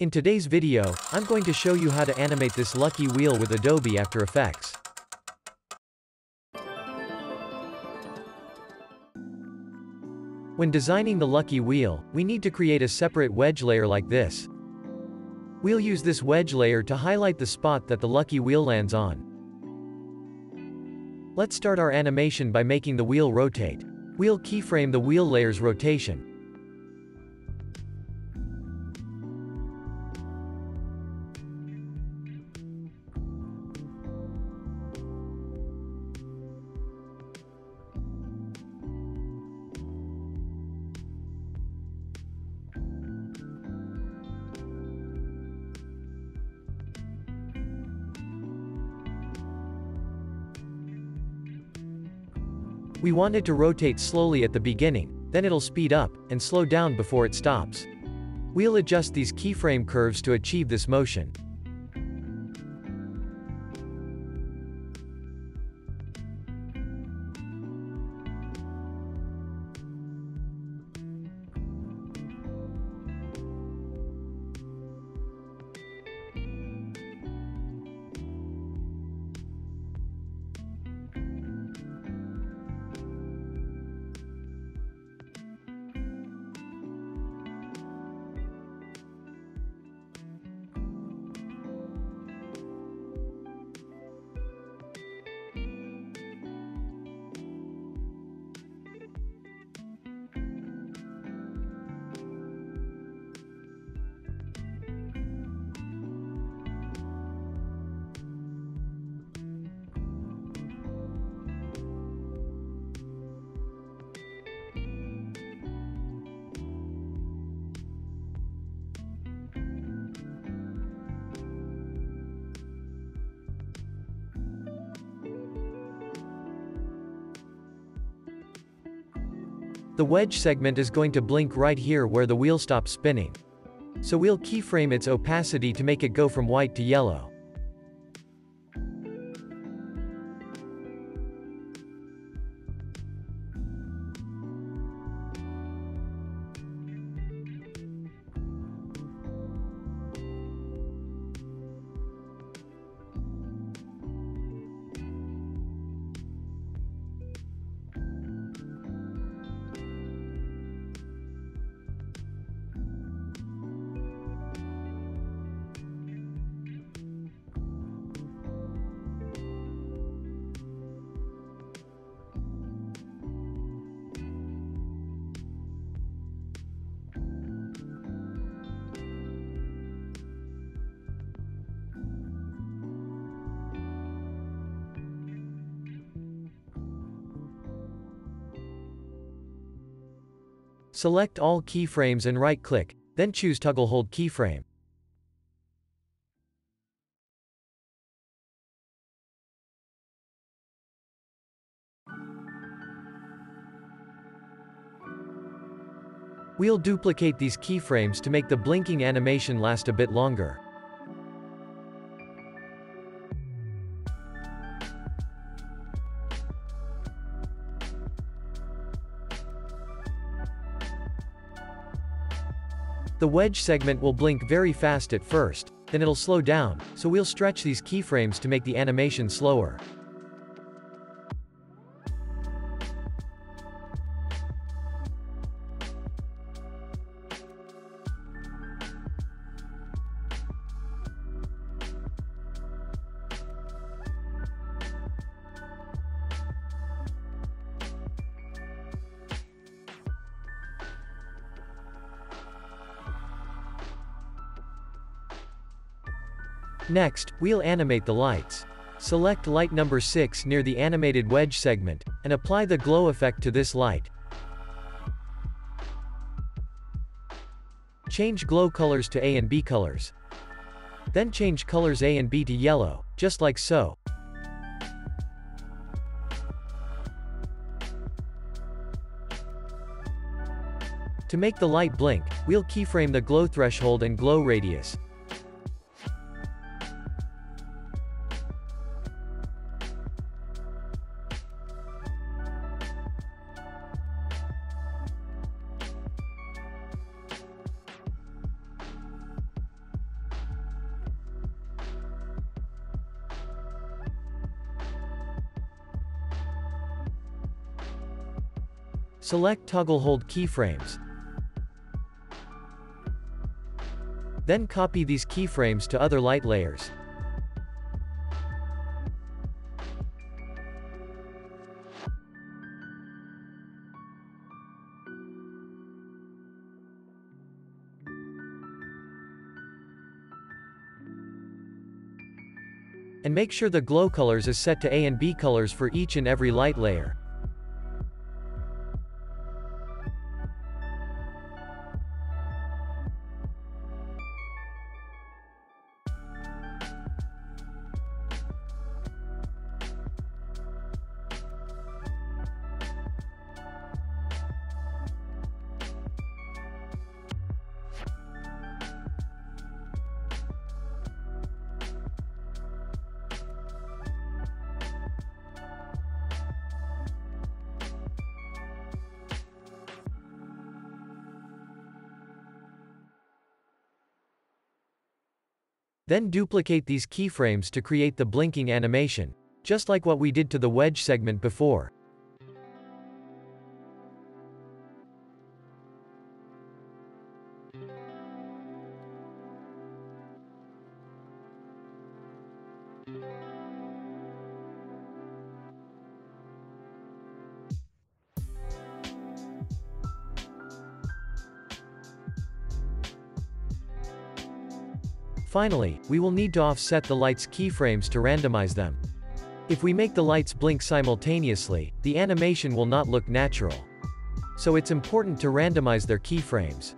In today's video, I'm going to show you how to animate this lucky wheel with Adobe After Effects. When designing the lucky wheel, we need to create a separate wedge layer like this. We'll use this wedge layer to highlight the spot that the lucky wheel lands on. Let's start our animation by making the wheel rotate. We'll keyframe the wheel layer's rotation. We want it to rotate slowly at the beginning, then it'll speed up, and slow down before it stops. We'll adjust these keyframe curves to achieve this motion. The wedge segment is going to blink right here where the wheel stops spinning. So we'll keyframe its opacity to make it go from white to yellow. Select all keyframes and right-click, then choose Toggle Hold Keyframe. We'll duplicate these keyframes to make the blinking animation last a bit longer. The wedge segment will blink very fast at first, then it'll slow down, so we'll stretch these keyframes to make the animation slower. Next, we'll animate the lights. Select light number 6 near the animated wedge segment, and apply the glow effect to this light. Change glow colors to A and B colors. Then change colors A and B to yellow, just like so. To make the light blink, we'll keyframe the glow threshold and glow radius. Select toggle hold keyframes. Then copy these keyframes to other light layers. And make sure the glow colors is set to A and B colors for each and every light layer. Then duplicate these keyframes to create the blinking animation, just like what we did to the wedge segment before. Finally, we will need to offset the lights keyframes to randomize them. If we make the lights blink simultaneously, the animation will not look natural. So it's important to randomize their keyframes.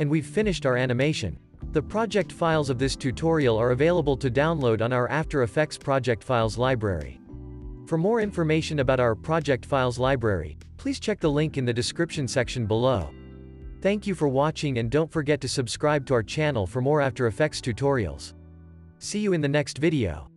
And we've finished our animation. The project files of this tutorial are available to download on our After Effects project files library. For more information about our project files library, please check the link in the description section below. Thank you for watching, and don't forget to subscribe to our channel for more After Effects tutorials. See you in the next video.